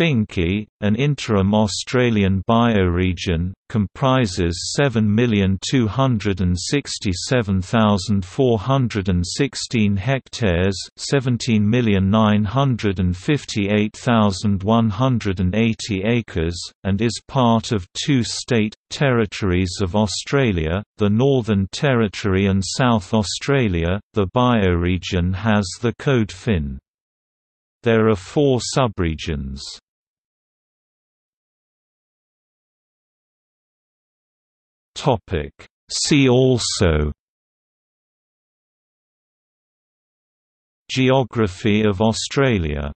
Finke, an interim Australian bioregion, comprises 7,267,416 hectares, 17,958,180 acres, and is part of two state territories of Australia, the Northern Territory and South Australia. The bioregion has the code FIN. There are four subregions. See also: Geography of Australia.